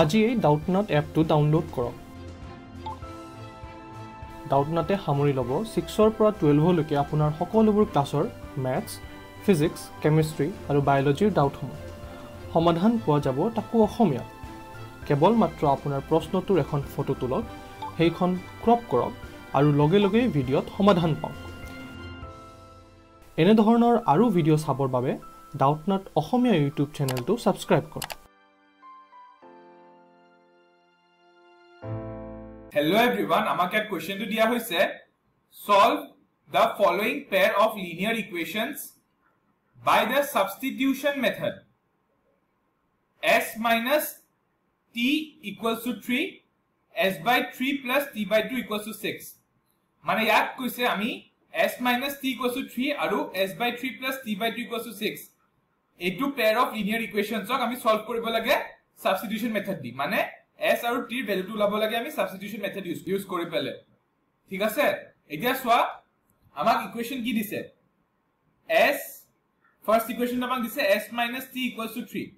আজি এই ডাউটনাট এপটো ডাউনলোড কৰক। ডাউটনাটে সামৰি ল'ব 6ৰ পৰা 12 লৈকে আপোনাৰ সকলোবোৰ ক্লাছৰ ম্যাথছ, ফিজিক্স, কেমিষ্ট্ৰি আৰু বায়োলজিৰ ডাউটসমূহ সমাধান পোৱা যাব, তাকো অসমীয়া। কেৱল মাত্ৰ আপোনাৰ প্ৰশ্নটোৰ এখন ফটো তুলক, সেইখন ক্ৰপ কৰক আৰু লগে লগে ভিডিঅ'ত সমাধান পাওক। এনে ধৰণৰ আৰু ভিডিঅ' চাবৰ বাবে ডাউটনাট অসমীয়া ইউটিউব চেনেলটো সাবস্ক্ৰাইব কৰক। Hello everyone, আমাকে এক কোশ্চেনটো দিয়া হৈছে solve the following pair of linear equations by the substitution method. S minus t equals to 3, s by 3 plus t by 2 equals to 6. মানে ইয়াত কৈছে আমি s minus t equals to 3 আৰু s by 3 plus t by 2 equals to 6 এটো pair of linear equations আমি solve কৰিব লাগে substitution method দি। মানে S और T वैल्यू टू लाबो लगे हमें सब्स्टिट्यूशन मेथड यूज करे पहले, ठीक है सर। एक बार स्वा हमारे इक्वेशन की दिसे S फर्स्ट इक्वेशन हमारे दिसे S minus T equals to 3।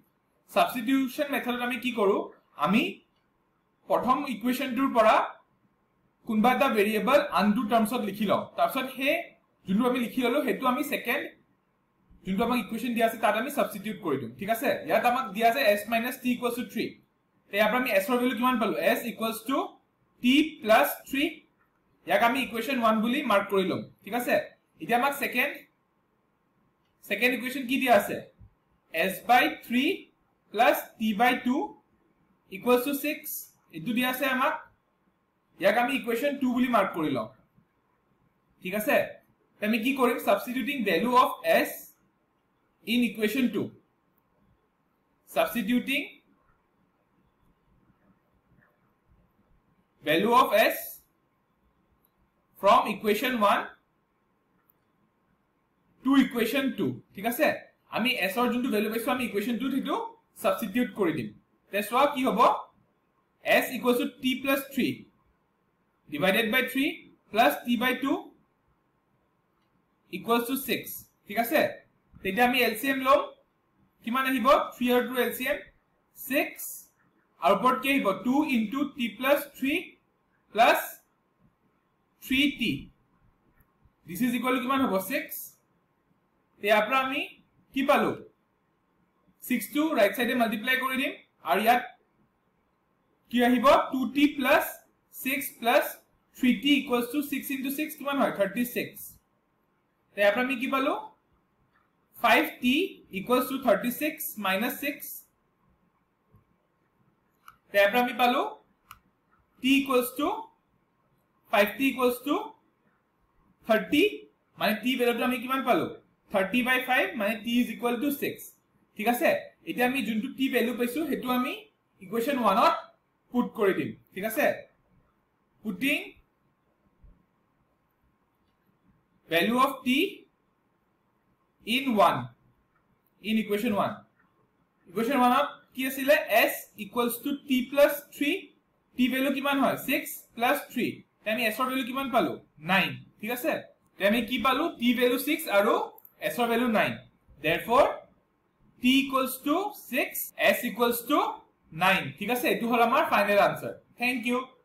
Substitution method हमें की करो हमें प्रथम इक्वेशन टू पड़ा कुनबा द वेरिएबल अनटू टर्म्स और लिखी लाओ तारसर हे जुनू हमें लिखी लालो हेतु हमें सेकंड जुनू हमारे इक्वेशन दिया से तार हमें सब्स्टिट्यूट कर दूं, ठीक है सर। या तमक दिया से S minus T equals to 3 तो यहाँ पर हमें s और वैल्यू किमान पालो s equals to t plus 3 याक हमें equation 1 बुली मार्क करी लूँ, ठीक है सर। इधर हमारे second equation की दिया है s by 3 plus t by 2 equals to 6 इधर दिया है हमारे याक हमें equation 2 बुली मार्क करी लूँ, ठीक है सर। तो हमें की करें substituting value of s in equation 2 substituting value of s from equation 1 to equation 2, ठीक আছে। আমি s অর জন্য ভ্যালু পাইছো আমি ইকুয়েশন 2 থেকে সাবস্টিটিউট কৰি দিম। তেসৱা কি হ'ব s equals to t plus 3 divided by 3 plus t by 2 equals to 6, ঠিক আছে। তেতিয়া আমি LCM লম কিমান আহিব 3 অর 2 LCM 6 আর উপর কি আহিব 2 into t plus 3 plus 3t this is equal to किमान होगा 6 ते आपरा आमी की पालो 6 to right side multiply कोरे दिम और यार की आहिबो 2t plus 6 plus 3t equals to 6 into 6 किमान होगा 36 ते आपरा आमी की पालो 5t equals to 36 minus 6 ते आपरा आमी पालो t equals to 5t equals to 30 माने t वैल्यूটো আমি কিমান পালো 30/5 মানে t is equal to 6, ঠিক আছে। এটা আমি যোনটো t ভ্যালু পাইছো হেতু আমি ইকুয়েশন 1 অত পুট কৰি দিম, ঠিক আছে। Putting value of t in 1 in equation 1 equation 1 অত কি আছিল s equals to t plus 3 t value কিমান হয় 6 plus 3 আমি s এর ভ্যালু কিমান পালো 9, ঠিক আছে। তে আমি কি পালো t ভ্যালু 6 আৰু s এর value 9 therefore t equals to 6 s equals to 9, ঠিক আছে। এটো হল আমাৰ ফাইনাল আনসাৰ। Thank U.